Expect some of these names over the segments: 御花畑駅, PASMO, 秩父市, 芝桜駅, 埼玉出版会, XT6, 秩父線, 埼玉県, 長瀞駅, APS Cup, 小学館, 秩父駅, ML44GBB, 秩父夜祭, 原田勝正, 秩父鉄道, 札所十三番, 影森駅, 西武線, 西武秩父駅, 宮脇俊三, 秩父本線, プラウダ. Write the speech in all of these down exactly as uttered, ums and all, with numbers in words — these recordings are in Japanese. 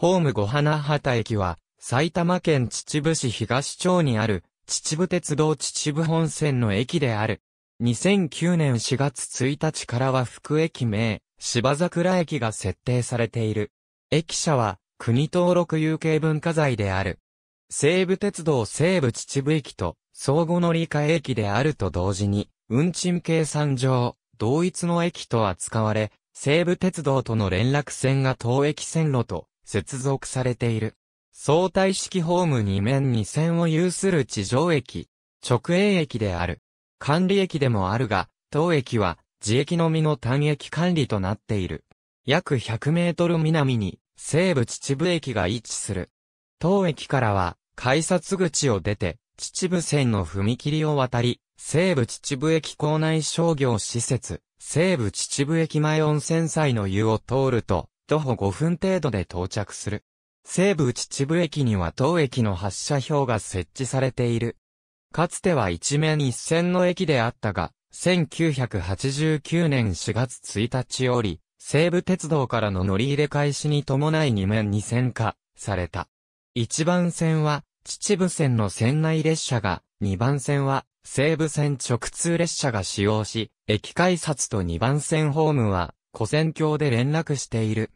ホーム五花畑駅は、埼玉県秩父市東町にある、秩父鉄道秩父本線の駅である。にせんきゅうねんしがつついたちからは副駅名、芝桜駅が設定されている。駅舎は、国登録有形文化財である。西武鉄道西武秩父駅と、相互乗り換え駅であると同時に、運賃計算上、同一の駅と扱われ、西武鉄道との連絡線が当駅線路と接続されている。相対式ホームに面に線を有する地上駅、直営駅である。管理駅でもあるが、当駅は自駅のみの単駅管理となっている。約ひゃくメートル南に西武秩父駅が位置する。当駅からは改札口を出て、秩父線の踏切を渡り、西武秩父駅構内商業施設、西武秩父駅前温泉祭の湯を通ると、徒歩ごふん程度で到着する。西武秩父駅には当駅の発車表が設置されている。かつては一面一線の駅であったが、せんきゅうひゃくはちじゅうきゅうねんしがつついたちより、西武鉄道からの乗り入れ開始に伴いに面に線化された。いちばんせんは、秩父線の線内列車が、にばんせんは、西武線直通列車が使用し、駅改札とにばんせんホームは、跨線橋で連絡している。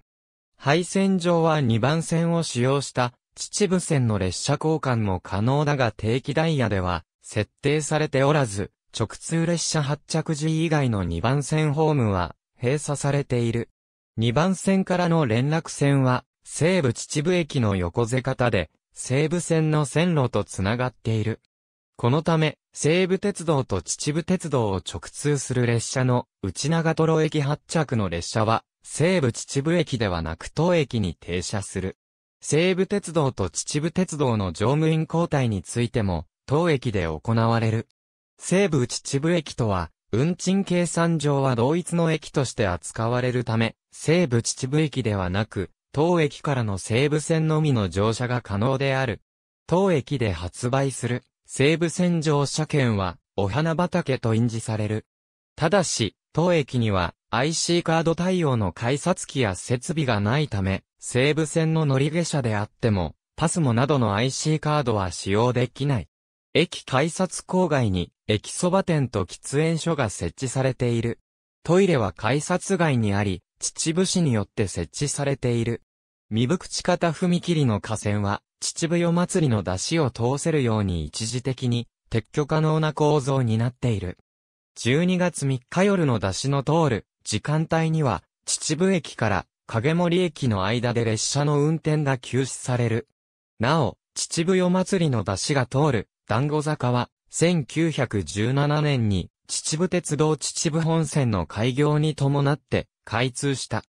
廃線上はにばんせんを使用した、秩父線の列車交換も可能だが定期ダイヤでは、設定されておらず、直通列車発着時以外のにばんせんホームは、閉鎖されている。にばんせんからの連絡線は、西武秩父駅の横瀬方で、西武線の線路とつながっている。このため、西武鉄道と秩父鉄道を直通する列車の内長瀞駅発着の列車は、西武秩父駅ではなく当駅に停車する。西武鉄道と秩父鉄道の乗務員交代についても、当駅で行われる。西武秩父駅とは、運賃計算上は同一の駅として扱われるため、西武秩父駅ではなく、当駅からの西武線のみの乗車が可能である。当駅で発売する西武線乗車券はお花畑と印字される。ただし、当駅には アイシー カード対応の改札機や設備がないため、西武線の乗り下車であっても、パスモなどの アイシー カードは使用できない。駅改札郊外に駅そば店と喫煙所が設置されている。トイレは改札外にあり、秩父市によって設置されている。三福地方踏切の架線は、秩父夜祭りの出汁を通せるように一時的に撤去可能な構造になっている。じゅうにがつみっか夜の出汁の通る時間帯には、秩父駅から影森駅の間で列車の運転が休止される。なお、秩父夜祭りの出汁が通る団子坂は、せんきゅうひゃくじゅうななねんに秩父鉄道秩父本線の開業に伴って、開通した。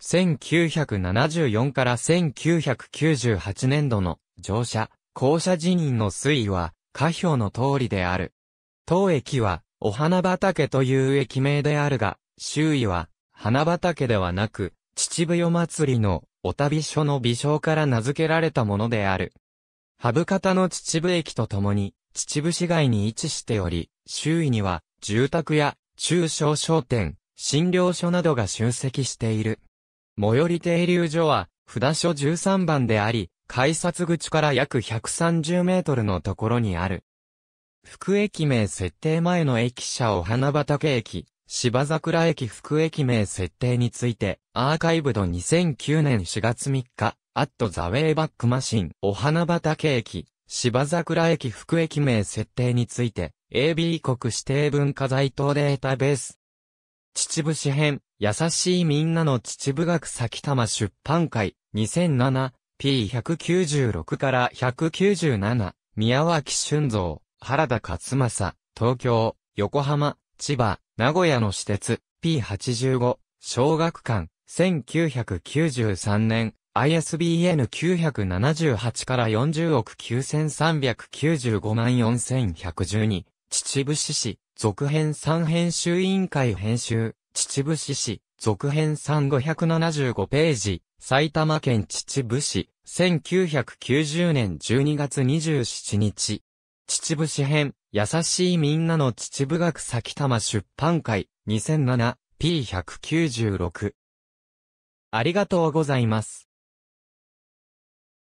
せんきゅうひゃくななじゅうよんからせんきゅうひゃくきゅうじゅうはちねんどの乗車、降車人員の推移は下表の通りである。当駅はお花畑という駅名であるが、周囲は花畑ではなく、秩父夜祭りのお旅所の美称から名付けられたものである。羽生方の秩父駅とともに秩父市街に位置しており、周囲には住宅や中小商店、診療所などが集積している。最寄り停留所は、札所じゅうさんばんであり、改札口から約ひゃくさんじゅうメートルのところにある。副駅名設定前の駅舎お花畑駅、芝桜駅副駅名設定について、アーカイブドにせんきゅうねんしがつみっか、アットザウェイバックマシン、お花畑駅、芝桜駅副駅名設定について、エービー 国指定文化財等データベース。秩父市編、優しいみんなの秩父学埼玉出版会、にせんなな、ピーひゃくきゅうじゅうろく からひゃくきゅうじゅうなな、宮脇俊三、原田勝正、東京、横浜、千葉、名古屋の私鉄、ピーはちじゅうご、小学館、せんきゅうひゃくきゅうじゅうさんねん、アイエスビーエヌきゅうひゃくななじゅうはち からよんじゅうおくきゅうせんさんびゃくきゅうじゅうごまんよんせんひゃくじゅうに、秩父市史、続編さん編集委員会編集、秩父市史、続編さんごひゃくななじゅうごページ、埼玉県秩父市、せんきゅうひゃくきゅうじゅうねんじゅうにがつにじゅうしちにち。秩父市編、優しいみんなの秩父学埼玉出版会、にせんなな、ピーひゃくきゅうじゅうろく。ありがとうございます。